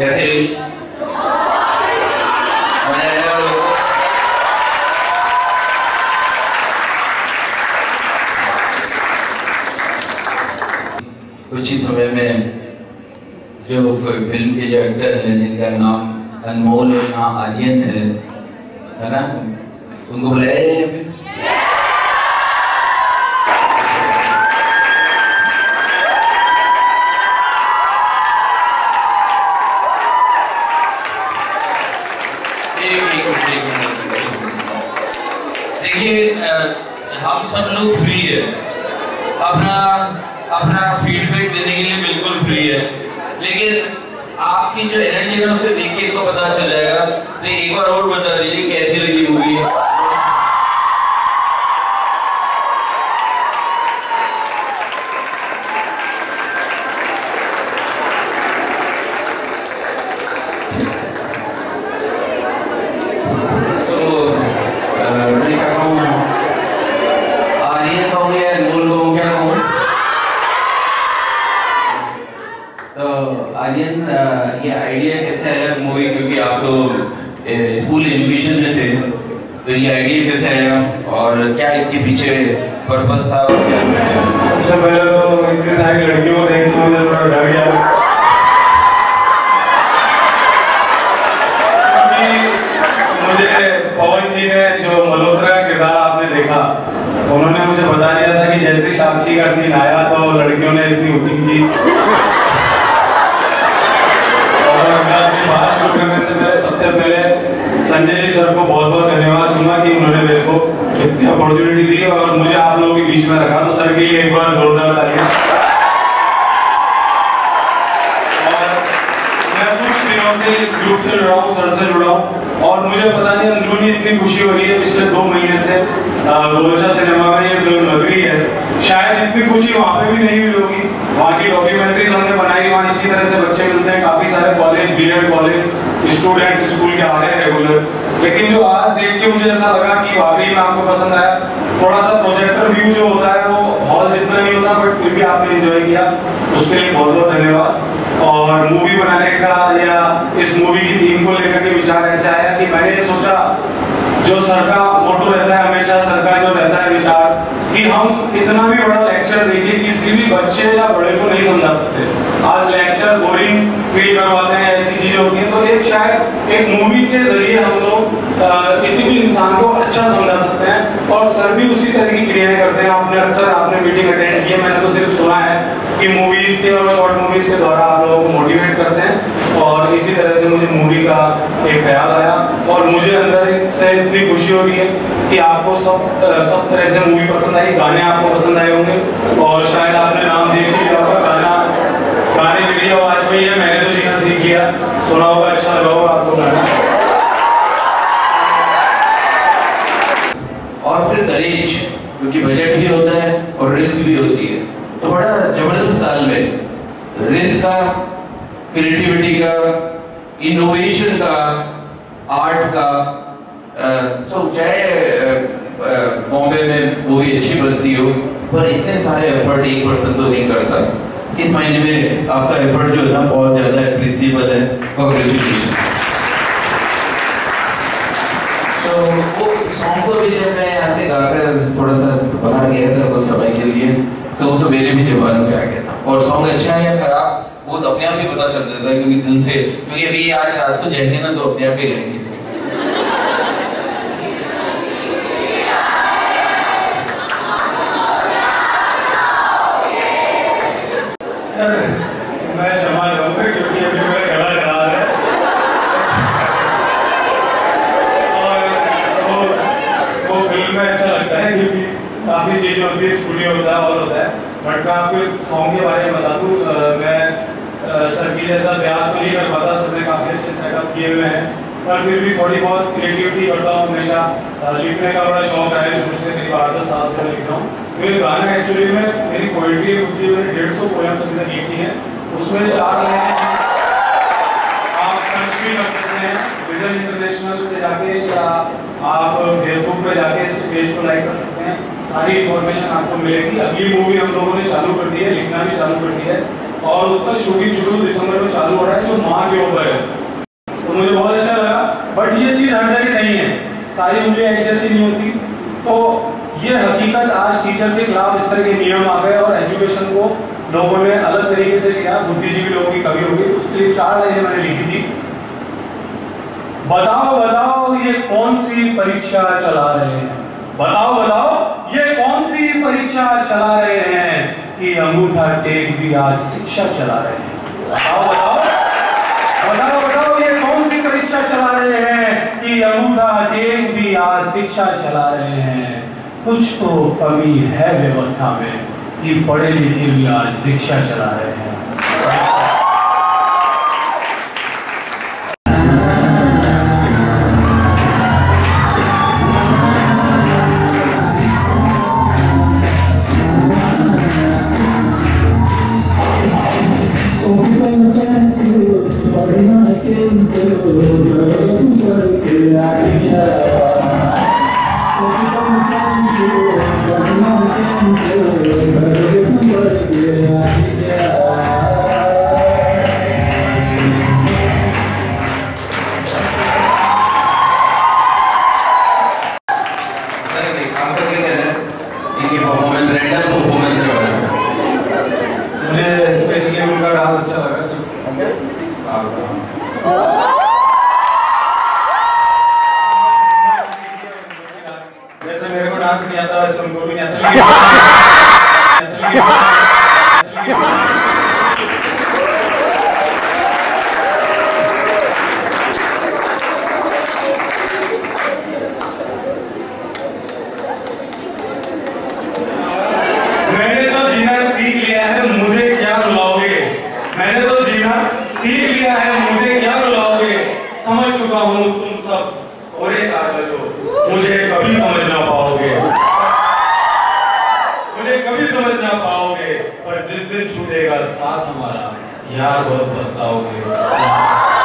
कैसे हुई? मजा आया लोगों को? कुछ ही समय में जो फिल्म के जो एक्टर हैं जिनका नाम अनमोल और यहाँ आर्यन है ना, उनको बुलाया जाए। देखिए हम सब लोग फ्री है, अपना अपना फीडबैक देने के लिए बिल्कुल फ्री है, लेकिन आपकी जो एनर्जी है उसे देख के तो पता चल जाएगा। तो एक बार और बता दीजिए कैसी लगी मूवी? ये आइडिया कैसे आया मूवी, क्योंकि आप लोग स्कूल एजुकेशन में थे, तो ये आइडिया कैसे आया और क्या इसके पीछे पर्पस था? सबसे पहले तो इतनी सारी लड़कियों को देख के मुझे थोड़ा डर गया। मुझे पवन जी ने जो मल्होत्रा का किरदार आपने देखा, उन्होंने मुझे बता दिया था कि जैसे साक्षी का सीन आया तो लड़कियों ने इतनी हुकिंग की। सबसे पहले संजय जी सर को बहुत बहुत धन्यवाद दूंगा कि उन्होंने मेरे को इतनी अपॉर्चुनिटी दी और मुझे आप लोगों के बीच में रखा, तो सर के लिए एक बार जोरदार तालियां। मैं कुछ दिनों से इस ग्रुप से जुड़ा हूँ, सर से जुड़ा हूँ, और मुझे पता नहीं अंदरूनी इतनी खुशी हो रही है। पिछले 2 महीने से रोजा सिनेमा में ये फिल्म लग रही है, शायद इतनी खुशी वहाँ पे भी नहीं हुई होगी। वहाँ की डॉक्यूमेंट्रीज हमने बनाई, वहाँ इसी तरह से बच्चे मिलते हैं, काफी सारे college BEd college student school के आ रहे हैं रेगुलर, लेकिन जो आज देख के मुझे ऐसा लगा कि वाकई में आपको पसंद आया। थोड़ा सा प्रोजेक्टर व्यू जो होता है वो हॉल जितना नहीं होता, बट फिर भी आपने एंजॉय किया, उसके लिए बहुत बहुत धन्यवाद। और मूवी बनाने का या इस मूवी की थीम को लेकर के विचार ऐसा आया कि मैंने सोचा जो सर का मोटो रहता है हमेशा, सर का जो रहता है विचार कि हम कितना भी बड़ा लेक्चर देंगे किसी भी बच्चे या बड़े को नहीं समझा सकते। आज लेक्चर बोरिंग फील करवाते हैं, ऐसी चीजें होती हैं, तो एक शायद एक मूवी के जरिए हम लोग किसी भी इंसान को अच्छा समझा सकते हैं। और सर भी उसी तरह की क्रियाएं करते हैं। आपने अक्सर आपने मीटिंग अटेंड की है, मैंने तो सिर्फ सुना है कि मूवीज के और शॉर्ट मूवीज के द्वारा आप लोगों को मोटिवेट करते हैं, और इसी तरह से मुझे मूवी का एक ख्याल आया और मुझे अंदर से इतनी खुशी हो रही है कि आपको सब तरह से मूवी पसंद आई, गाने आपको पसंद आए होंगे, और शायद आपने नाम देख लिया होगा, गाने के लिए आवाज में है, मैंने तो जीना सीख लिया, सुना होगा, अच्छा लगा होगा आपको गाना। और फिर दहेज, क्योंकि बजट भी होता है और रिस्क भी होती है, तो बड़ा जबरदस्त ताल में रिस्क का, क्रिएटिविटी का, इनोवेशन का, आर्ट का। तो चाहे बॉम्बे में मूवी अच्छी बनती हो, पर इतने सारे एफर्ट एक पर्सन तो नहीं करता। इस मायने में आपका एफर्ट जो है ना बहुत ज्यादा एप्रिशिएबल है। कॉन्ग्रेचुलेशन। तो वो सॉन्ग को भी जब मैं यहाँ से गाकर थोड़ा सा बाहर गया था कुछ समय के लिए, तो वो तो मेरे भी जबान पे आ गया था। और सॉन्ग अच्छा है या खराब वो तो अपने आप ही पता चल जाता है, क्योंकि दिल से, क्योंकि अभी आज रात को जाएंगे ना तो अपने आप ही जाएंगे। सर मैं क्षमा चाहूंगा क्योंकि अभी मेरा गला खराब है, और वो फिल्म में अच्छा लगता है क्योंकि काफी चीजें होती है, स्टूडियो होता है, हॉल होता है। बट मैं आपको इस सॉन्ग के बारे में बता दूँ, मैं सर की जैसा प्रयास नहीं कर पाता, सबने काफी अच्छे सेटअप किए हुए हैं, पर फिर भी थोड़ी बहुत क्रिएटिविटी करता हूँ। हमेशा लिखने का बड़ा शौक है, शुरू से मेरी 8-10 साल से लिख रहा हूँ। मेरे गाने एक्चुअली में मेरी पोएट्री में 150 पोएम तक लिखी है, उसमें 4 आप सर्च भी कर सकते हैं, विजन इंटरनेशनल पे जाके या आप फेसबुक पे जाके इस पेज को लाइक कर सकते हैं, सारी इन्फॉर्मेशन आपको मिलेगी। अगली मूवी हम लोगों ने चालू कर दी है, लिखना भी चालू कर दी है, और उसका शूटिंग शुरू दिसंबर में चालू हो रहा है जो माँ के ऊपर है। तो मुझे बहुत अच्छा लगा, बट ये चीज़ हर जगह नहीं है, सारी उम्र एक जैसी नहीं होती। तो ये हकीकत आज टीचर के खिलाफ इस तरह के नियम आ गए और एजुकेशन को लोगों ने अलग तरीके से किया। बुद्धिजीवी लोगों की कमी होगी, उसके लिए 4 लाइनें मैंने लिखी थी। बताओ बताओ ये कौन सी परीक्षा चला रहे हैं, बताओ बताओ ये कौन सी परीक्षा चला रहे हैं कि अंगूठा टेक भी आज शिक्षा चला रहे हैं। बताओ बताओ बताओ बताओ ये कौन सी परीक्षा चला रहे हैं कि अंगूठा टेक भी आज शिक्षा चला रहे हैं। कुछ तो कमी है व्यवस्था में कि पढ़े लिखे भी आज रिक्शा चला रहे हैं। पर जिस दिन छूटेगा साथ हमारा यार बहुत पछताओगे।